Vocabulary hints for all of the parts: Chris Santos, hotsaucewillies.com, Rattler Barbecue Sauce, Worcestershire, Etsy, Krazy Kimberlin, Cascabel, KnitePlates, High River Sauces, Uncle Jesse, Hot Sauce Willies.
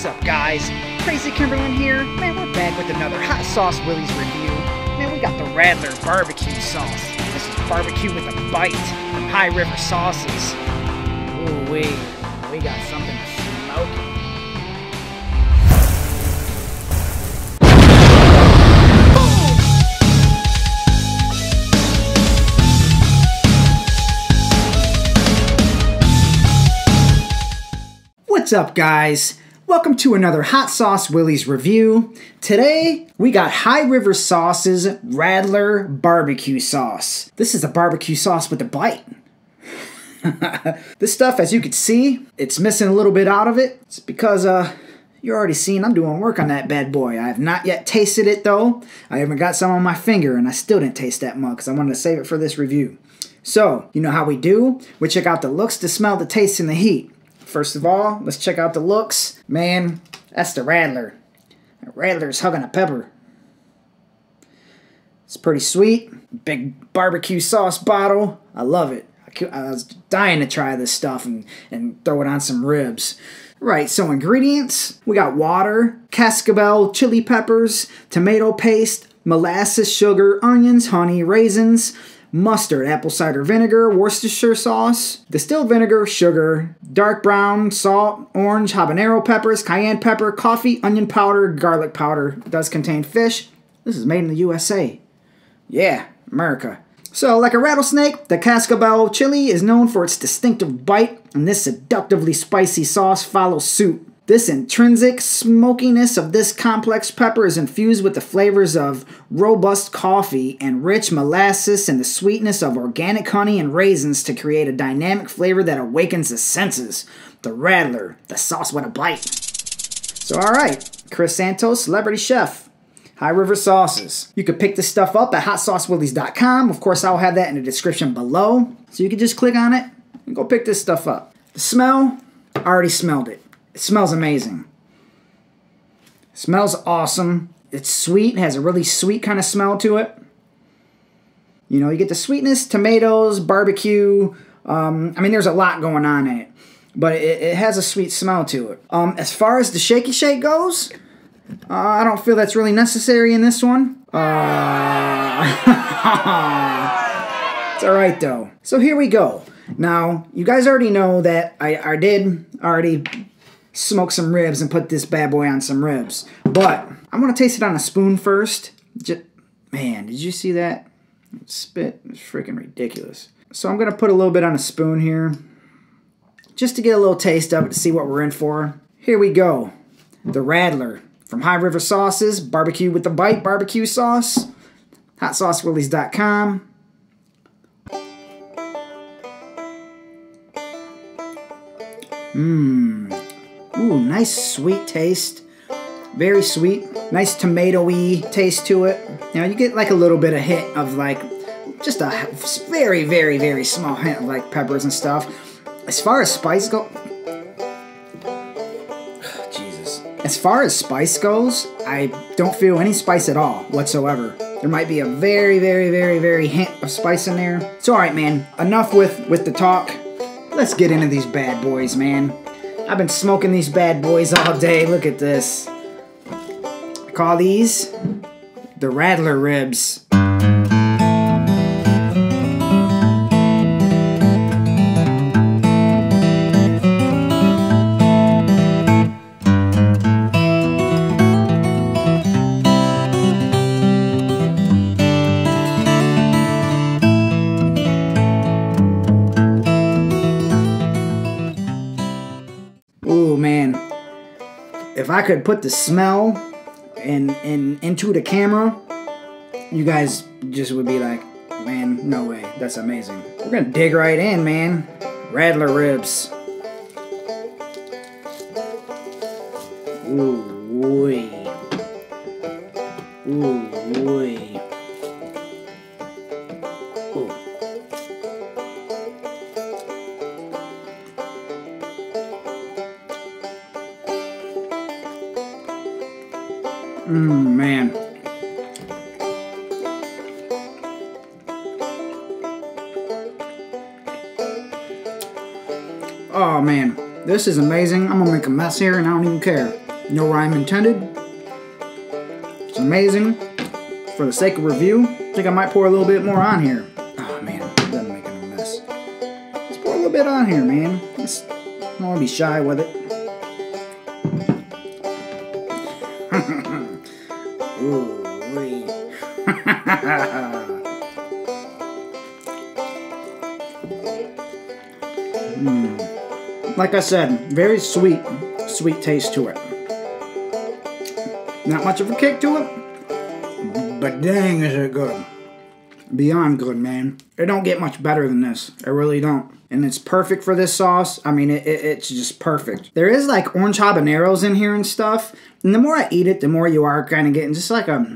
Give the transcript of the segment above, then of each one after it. What's up, guys? Krazy Kimberlin here. Man, we're back with another Hot Sauce Willies review. Man, we got the Rattler Barbecue Sauce. This is barbecue with a bite from High River Sauces. Ooh wee, we got something to What's up, guys? Welcome to another Hot Sauce Willies review. Today, we got High River Sauces Rattler Barbecue Sauce. This is a barbecue sauce with a bite. This stuff, as you can see, it's missing a little bit out of it. It's because you're already seeing I'm doing work on that bad boy. I have not yet tasted it, though. I even got some on my finger, and I still didn't taste that much because I wanted to save it for this review. So, you know how we do? We check out the looks, the smell, the taste, and the heat. First of all, let's check out the looks. Man, that's the Rattler. That Rattler's hugging a pepper. It's pretty sweet. Big barbecue sauce bottle. I love it. I was dying to try this stuff and throw it on some ribs. Right, so ingredients. We got water, cascabel, chili peppers, tomato paste, molasses, sugar, onions, honey, raisins, mustard, apple cider vinegar, Worcestershire sauce, distilled vinegar, sugar, dark brown, salt, orange, habanero peppers, cayenne pepper, coffee, onion powder, garlic powder. It does contain fish. This is made in the USA. Yeah, America. So, like a rattlesnake, the Cascabel chili is known for its distinctive bite, and this seductively spicy sauce follows suit. This intrinsic smokiness of this complex pepper is infused with the flavors of robust coffee and rich molasses and the sweetness of organic honey and raisins to create a dynamic flavor that awakens the senses. The Rattler, the sauce with a bite. So alright, Chris Santos, celebrity chef, High River Sauces. You can pick this stuff up at hotsaucewillies.com. Of course, I'll have that in the description below. So you can just click on it and go pick this stuff up. The smell, I already smelled it. It smells amazing. It smells awesome. It's sweet. It has a really sweet kind of smell to it. You know, you get the sweetness, tomatoes, barbecue. I mean, there's a lot going on in it. But it has a sweet smell to it. As far as the shaky shake goes, I don't feel that's really necessary in this one. It's alright, though. So here we go. Now, you guys already know that I did already smoke some ribs and put this bad boy on some ribs. But I'm going to taste it on a spoon first. Man, did you see that? Spit is freaking ridiculous. So I'm going to put a little bit on a spoon here just to get a little taste of it to see what we're in for. Here we go. The Rattler from High River Sauces, barbecue with a bite, barbecue sauce, hotsaucewillies.com. Ooh, nice sweet taste. Very sweet. Nice tomato-y taste to it. Now you get like a little bit of hint of like, just a very, very, very small hint of like peppers and stuff. As far as spice goes, Jesus. As far as spice goes, I don't feel any spice at all whatsoever. There might be a very, very, very, very hint of spice in there. It's alright, man. Enough with the talk. Let's get into these bad boys, man. I've been smoking these bad boys all day. Look at this. I call these the Rattler ribs. If I could put the smell into the camera, you guys just would be like, man, no way, that's amazing. We're gonna dig right in, man. Rattler ribs. Ooh wee. Ooh wee. Ooh. Mmm, man. Oh, man. This is amazing. I'm gonna make a mess here and I don't even care. No rhyme intended. It's amazing. For the sake of review, I think I might pour a little bit more on here. Oh man, it doesn't make any mess. Let's pour a little bit on here, man. I don't want to be shy with it. Ooh, wee. Like I said, very sweet taste to it. Not much of a kick to it, but dang is it good. Beyond good, man. It don't get much better than this. It really don't. And it's perfect for this sauce. I mean, it's just perfect. There is like orange habaneros in here and stuff. And the more I eat it, the more you are kind of getting just like a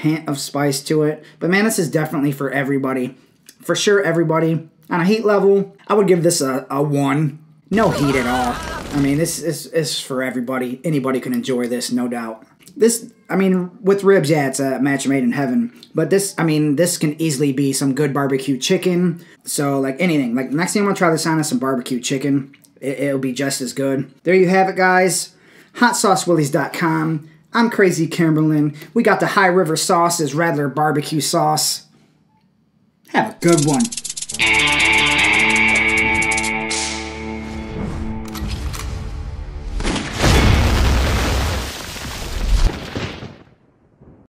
hint of spice to it. But man, this is definitely for everybody. For sure, everybody. On a heat level, I would give this a 1. No heat at all. I mean, this is for everybody. Anybody can enjoy this, no doubt. This, I mean, with ribs, yeah, it's a match made in heaven. But this, I mean, this can easily be some good barbecue chicken. So, like, anything. Like, next thing I'm going to try this on is some barbecue chicken. It'll be just as good. There you have it, guys. hotsaucewillies.com. I'm Krazy Kimberlin. We got the High River Sauces, Rattler Barbecue Sauce. Have a good one.